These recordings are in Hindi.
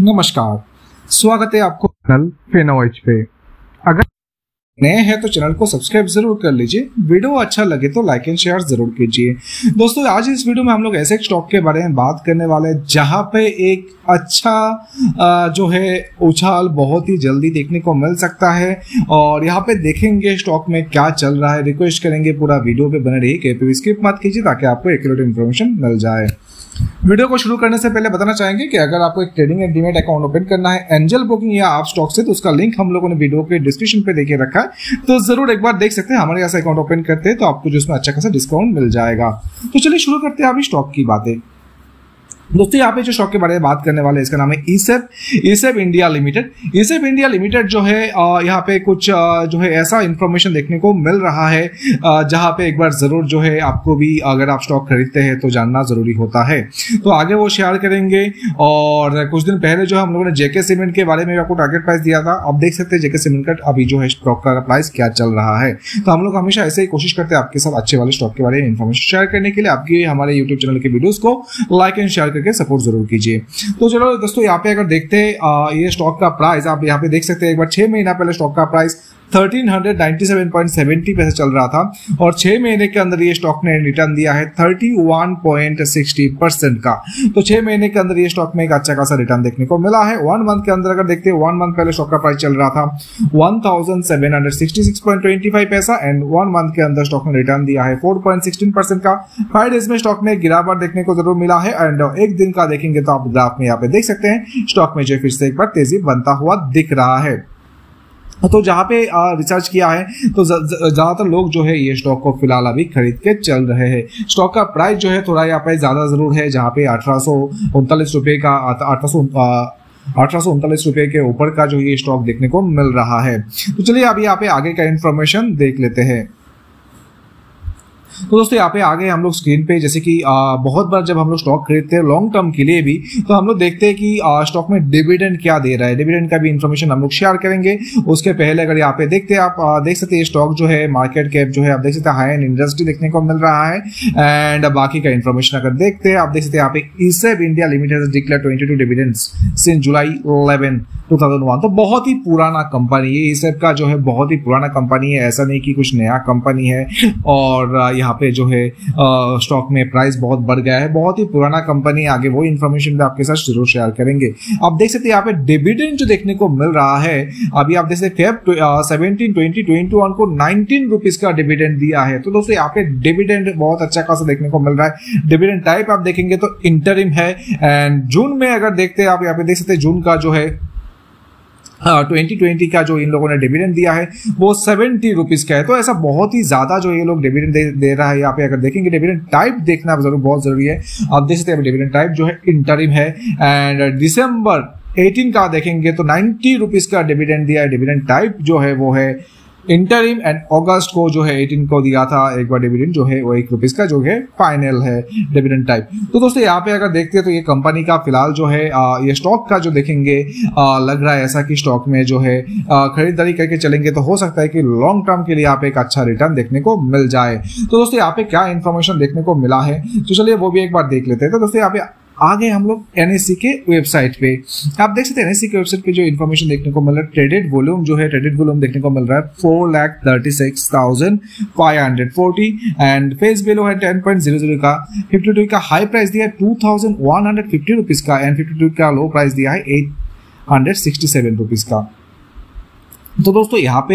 नमस्कार, स्वागत है आपको चैनल फेनोएच पे। अगर नए हैं तो चैनल को सब्सक्राइब जरूर कर लीजिए। वीडियो अच्छा लगे तो लाइक एंड शेयर जरूर कीजिए। दोस्तों, आज इस वीडियो में हम लोग ऐसे एक स्टॉक के बारे में बात करने वाले हैं जहां पे एक अच्छा जो है उछाल बहुत ही जल्दी देखने को मिल सकता है और यहाँ पे देखेंगे स्टॉक में क्या चल रहा है। रिक्वेस्ट करेंगे पूरा वीडियो पे बने रहिए, कहीं पे स्किप मत कीजिए ताकि आपको एक्यूरेट इन्फॉर्मेशन मिल जाए। वीडियो को शुरू करने से पहले बताना चाहेंगे कि अगर आपको एक trading and demat account open करना है एंजल ब्रोकिंग या आप स्टॉक से, तो उसका लिंक हम लोगों ने वीडियो के डिस्क्रिप्शन पे देके रखा है, तो जरूर एक बार देख सकते हैं। हमारे यहाँ से अकाउंट ओपन करते हैं तो आपको जो उसमें अच्छा खासा डिस्काउंट मिल जाएगा। तो चलिए शुरू करते हैं अभी स्टॉक की बातें। दोस्तों, यहाँ पे जो स्टॉक के बारे में बात करने वाले हैं इसका नाम है ESAB India limited. ESAB India limited जो है यहाँ पे कुछ जो है ऐसा इन्फॉर्मेशन देखने को मिल रहा है जहाँ पे एक बार जरूर जो है आपको भी अगर आप स्टॉक खरीदते हैं तो जानना जरूरी होता है। तो आगे वो शेयर करेंगे। और कुछ दिन पहले जो है हम लोगों ने जेके सीमेंट के बारे में आपको टारगेट प्राइस दिया था। आप देख सकते हैं जेके सीमेंट का अभी जो है स्टॉक का प्राइस क्या चल रहा है। तो हम लोग हमेशा ऐसे ही कोशिश करते हैं आपके साथ अच्छे वाले स्टॉक के बारे में इन्फॉर्मेशन शेयर करने के लिए। आपके हमारे यूट्यूब चैनल के वीडियोज को लाइक एंड शेयर के सपोर्ट जरूर कीजिए। तो चलो दोस्तों, यहाँ पे अगर देखते हैं ये स्टॉक का प्राइस, आप यहाँ पे देख सकते हैं एक बार 6 महीना पहले स्टॉक का प्राइस 1397.70 पैसे चल रहा था और 6 महीने के अंदर ये स्टॉक ने रिटर्न दिया है 31.60% का। तो 6 महीने के अंदर ये स्टॉक में एक अच्छा खासा रिटर्न देखने को मिला है। 1 मंथ के अंदर अगर देखते हैं, 1 मंथ पहले स्टॉक का प्राइस चल रहा था 1766.25 पैसा एंड 1 मंथ के अंदर स्टॉक ने रिटर्न दिया है 4.16% का। 5 डेज में स्टॉक में गिरावट देखने को जरूर मिला है एंड एक दिन का देखेंगे तो आप ग्राफ में यहाँ पे देख सकते हैं स्टॉक में जो फिर से एक बार तेजी बनता हुआ दिख रहा है। तो जहाँ पे रिसर्च किया है तो ज़्यादातर लोग जो है ये स्टॉक को फिलहाल अभी खरीद के चल रहे हैं। स्टॉक का प्राइस जो है थोड़ा यहाँ पे ज़्यादा ज़रूर है, जहाँ पे 1839 रुपये का 1839 रुपये के ऊपर का जो ये स्टॉक देखने को मिल रहा है। तो चलिए अभी यहाँ पे आगे का इन्फॉर्मेशन देख लेते हैं। तो दोस्तों, यहाँ पे आगे हम लोग स्क्रीन पे जैसे कि बहुत बार जब हम लोग स्टॉक खरीदते हैं लॉन्ग टर्म के लिए भी, तो हम लोग देखते हैं कि स्टॉक में डिविडेंड क्या दे रहा है। डिविडेंड का भी इन्फॉर्मेशन हम लोग शेयर करेंगे। उसके पहले अगर यहाँ पे देखते हैं, आप देख सकते हैं स्टॉक जो है मार्केट कैप जो है आप देख सकते हैं हाई एंड इंडस्ट्री देखने को मिल रहा है एंड बाकी का इन्फॉर्मेशन अगर देखते हैं, आप देख सकते हैं यहाँ पे ESAB India limited declare 22 dividends since July 11, 2001। तो बहुत ही पुराना कंपनी है ईसैब का, जो है बहुत ही पुराना कंपनी है, ऐसा नहीं कि कुछ नया कंपनी है। और यहाँ पे जो है स्टॉक में प्राइस बहुत बढ़ गया है, बहुत ही पुराना कंपनी। आगे वो इन्फॉर्मेशन भी आपके साथ जरूर शेयर करेंगे। आप देख सकते हैं यहाँ पे डिविडेंड जो देखने को मिल रहा है, अभी आप देख सकते हैं फेब 17, 2021 को 19 रुपीज का डिविडेंड दिया है। तो दोस्तों, यहाँ पे डिविडेंड बहुत अच्छा खासा देखने को मिल रहा है। डिविडेंड टाइप आप देखेंगे तो इंटरिम है एंड जून में अगर देखते हैं, आप यहाँ पे देख सकते हैं जून का जो है 2020 का जो इन लोगों ने डिविडेंड दिया है वो 70 रुपीज़ का है। तो ऐसा बहुत ही ज़्यादा जो ये लोग डिविडेंड दे रहा है। यहाँ पे अगर देखेंगे डिविडेंड टाइप देखना जरूर बहुत ज़रूरी है। आप देख सकते हैं डिविडेंड टाइप जो है इंटरिम है एंड दिसंबर 18 का देखेंगे तो 90 रुपीज़ का डिविडेंड दिया है। डिविडेंड टाइप जो है वो है इंटरिम एंड अगस्त को जो है 18 को दिया था एक बार डिविडेंड जो है वो 1 रुपीज़ का जो है फाइनल है डिविडेंड टाइप। तो दोस्तों, यहाँ पे अगर देखते हैं तो ये कंपनी का फिलहाल जो है ये स्टॉक का जो देखेंगे लग रहा है ऐसा कि स्टॉक में जो है खरीदारी करके चलेंगे तो हो सकता है कि लॉन्ग टर्म के लिए यहाँ पे एक अच्छा रिटर्न देखने को मिल जाए। तो दोस्तों, यहाँ पे क्या इन्फॉर्मेशन देखने को मिला है तो चलिए वो भी एक बार देख लेते हैं। तो दोस्तों, यहाँ पे आगे हम लोग एनएससी के वेबसाइट पे आप देख सकते हैं एनएससी के वेबसाइट पे जो इन्फॉर्मेशन देखने को मिल रहा है ट्रेडेड वॉल्यूम जो है देखने को मिल रहा है 4,36,540 एंड फेस वैल्यू है 10.00 का। 52 का हाई प्राइस दिया है 2,150 रुपीज़ का एंड 52 का लो प्राइस दिया है 867 रुपीज़ का। तो दोस्तों, यहाँ पे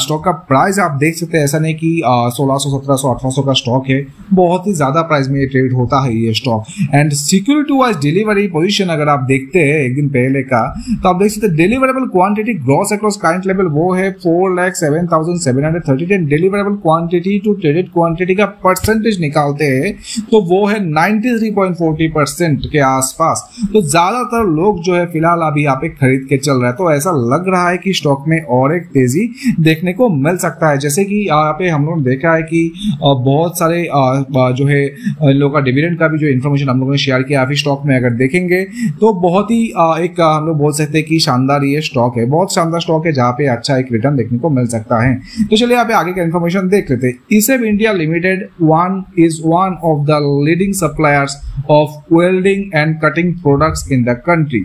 स्टॉक का प्राइस आप देख सकते हैं, ऐसा नहीं कि 1600, 1700, 1800 का स्टॉक है, बहुत ही ज़्यादा प्राइस में ये ट्रेड होता है ये stock. And security wise delivery position अगर आप देखते हैं एक दिन पहले का, तो आप देख सकते हैं deliverable quantity gross across current level वो है 4,07,730 and deliverable quantity to traded quantity का परसेंटेज निकालते हैं तो वो है 93.40% के आसपास। तो ज़्यादातर लोग जो है फिलहाल अभी यहाँ पे खरीद के चल रहा है। तो ऐसा लग रहा है कि स्टॉक में में और एक तेजी देखने को मिल सकता है। जैसे कि यहाँ पे हम लोगों ने देखा है कि बहुत सारे जो है लोगों का डिविडेंड का भी जो इन्फॉर्मेशन हम लोगों ने शेयर किया अभी स्टॉक में अगर देखेंगे तो बहुत ही एक हम लोग बोल सकते हैं कि शानदार ये स्टॉक है, बहुत शानदार स्टॉक है जहाँ पे अच्छा एक रिटर्न देखने को मिल सकता है। तो चलिए यहाँ पे आगे का इन्फॉर्मेशन देख लेते हैं। ESAB India limited one of the leading suppliers of welding and cutting products in the country.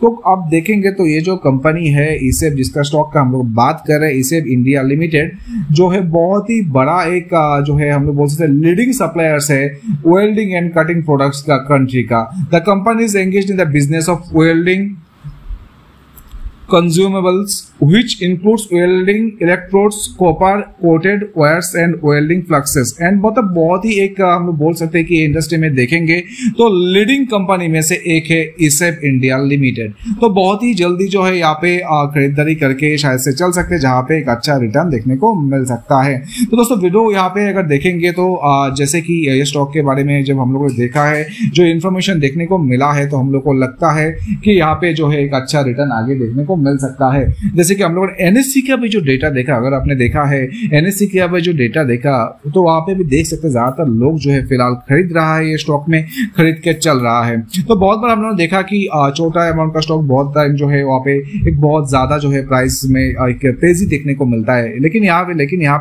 तो आप देखेंगे तो ये जो कंपनी है ईसैब, जिसका स्टॉक का हम लोग बात कर रहे हैं, ईसैब इंडिया लिमिटेड जो है बहुत ही बड़ा एक जो है हम लोग बोल सकते हैं लीडिंग सप्लायर्स है वेल्डिंग एंड कटिंग प्रोडक्ट्स का कंट्री का। The company is engaged in the business of welding consumables which includes welding electrodes, copper coated wires and welding fluxes and बहुत ही एक हम लोग बोल सकते हैं कि इंडस्ट्री में देखेंगे तो लीडिंग कंपनी में से एक है ईसैब इंडिया लिमिटेड। तो बहुत ही जल्दी जो है यहाँ पे खरीदारी करके शायद से चल सकते हैं जहाँ पे एक अच्छा रिटर्न देखने को मिल सकता है। तो दोस्तों वीडियो यहाँ पे अगर देखेंगे तो जैसे कि ये स्टॉक के बारे में जब हम लोगों ने देखा है जो इन्फॉर्मेशन देखने को मिला है तो हम लोग को लगता है कि यहाँ पे जो है एक अच्छा रिटर्न आगे देखने मिल सकता है। जैसे कि हम लोगों ने एनएससी का भी जो डेटा देखा, अगर आपने देखा है एनएससी का भी जो डेटा देखा तो वहां पे भी देख सकते हैं ज्यादातर लोग जो है फिलहाल खरीद रहा है, ये स्टॉक में खरीद के चल रहा है। तो बहुत बार हम लोगों ने देखा कि छोटा अमाउंट का स्टॉक बहुत टाइम जो है वहां पे एक बहुत ज्यादा जो है प्राइस में एक तेजी देखने को मिलता है, लेकिन यहाँ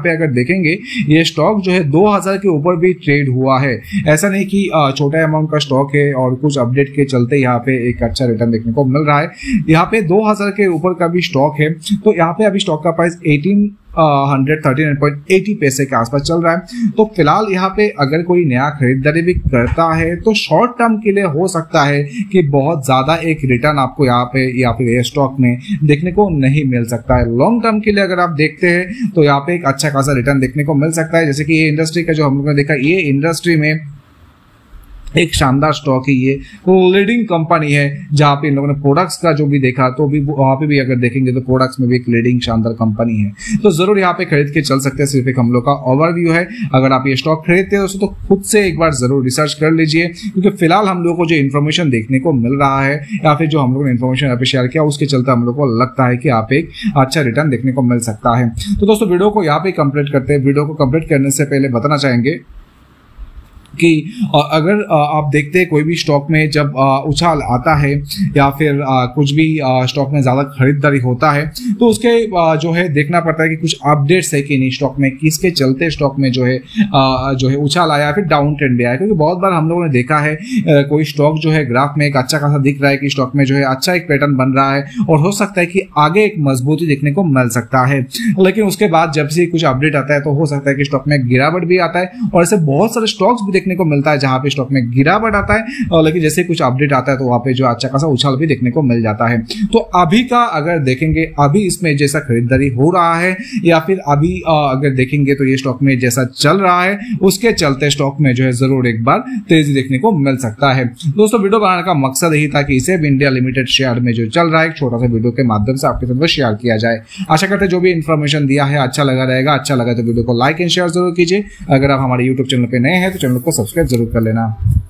पे अगर देखेंगे ये स्टॉक जो है 2000 के ऊपर भी ट्रेड हुआ है। ऐसा नहीं कि छोटा अमाउंट का स्टॉक है और कुछ अपडेट के चलते यहाँ पे एक अच्छा रिटर्न देखने को मिल रहा है। यहाँ पे 2000 के ऊपर का भी स्टॉक है। तो यहाँ पे अभी स्टॉक का प्राइस 1839.80 पैसे के आसपास चल रहा है। तो फिलहाल यहाँ पे अगर कोई नया खरीदारी भी करता है तो शॉर्ट टर्म के लिए हो सकता है कि बहुत ज्यादा एक रिटर्न आपको यहाँ पे या फिर स्टॉक में देखने को नहीं मिल सकता है। लॉन्ग टर्म के लिए अगर आप देखते हैं तो यहाँ पे एक अच्छा खासा रिटर्न देखने को मिल सकता है। जैसे कि ये इंडस्ट्री का जो हम लोगों ने देखा, ये इंडस्ट्री में एक शानदार स्टॉक ही है, लीडिंग कंपनी है जहाँ पे इन लोगों ने प्रोडक्ट्स का जो भी देखा तो भी वहाँ पे भी अगर देखेंगे तो प्रोडक्ट्स में भी एक लीडिंग शानदार कंपनी है। तो जरूर यहाँ पे खरीद के चल सकते हैं। सिर्फ एक हम लोग का ओवरव्यू है। अगर आप ये स्टॉक खरीदते हो तो खुद से एक बार जरूर रिसर्च कर लीजिए, क्योंकि फिलहाल हम लोग को जो इन्फॉर्मेशन देखने को मिल रहा है या फिर जो हम लोगों ने इन्फॉर्मेशन यहाँ पे शेयर किया उसके चलते हम लोग को लगता है कि यहाँ पे एक अच्छा रिटर्न देखने को मिल सकता है। तो दोस्तों वीडियो को यहाँ पे कंप्लीट करते हैं। वीडियो को कंप्लीट करने से पहले बताना चाहेंगे कि अगर आप देखते हैं कोई भी स्टॉक में जब उछाल आता है या फिर कुछ भी स्टॉक में ज़्यादा खरीदारी होता है तो उसके जो है देखना पड़ता है कि कुछ अपडेट्स है कि नहीं, स्टॉक में किसके चलते स्टॉक में जो है उछाल आया फिर डाउन ट्रेंड भी आया। क्योंकि बहुत बार हम लोगों ने देखा है कोई स्टॉक जो है ग्राफ में एक अच्छा खासा दिख रहा है कि स्टॉक में जो है अच्छा एक पैटर्न बन रहा है और हो सकता है कि आगे एक मजबूती देखने को मिल सकता है, लेकिन उसके बाद जब से कुछ अपडेट आता है तो हो सकता है कि स्टॉक में गिरावट भी आता है। और ऐसे बहुत सारे स्टॉक्स भी देखने को मिलता है जहां पे स्टॉक में गिरावट आता है और लेकिन जैसे कुछ अपडेट आता है तो वहां पे जो अच्छा खासा उछाल भी देखने को मिल जाता है। तो अभी का अगर देखेंगे, अभी इसमें जैसा खरीदारी हो रहा है या फिर अभी अगर देखेंगे तो ये स्टॉक में जैसा चल रहा है उसके चलते स्टॉक में जो है जरूर एक बार तेजी देखने को मिल सकता है। दोस्तों वीडियो बनाने का मकसद यही था कि ईसैब इंडिया लिमिटेड शेयर में जो चल रहा है एक छोटा सा वीडियो के माध्यम से आपके साथ शेयर किया जाए। आशा करते हैं जो भी इन्फॉर्मेशन दिया है अच्छा लगा रहेगा। अच्छा लगा तो वीडियो को लाइक एंड शेयर जरूर कीजिए। अगर आप हमारे यूट्यूब चैनल पर नए हैं तो चैनल को सब्सक्राइब जरूर कर लेना।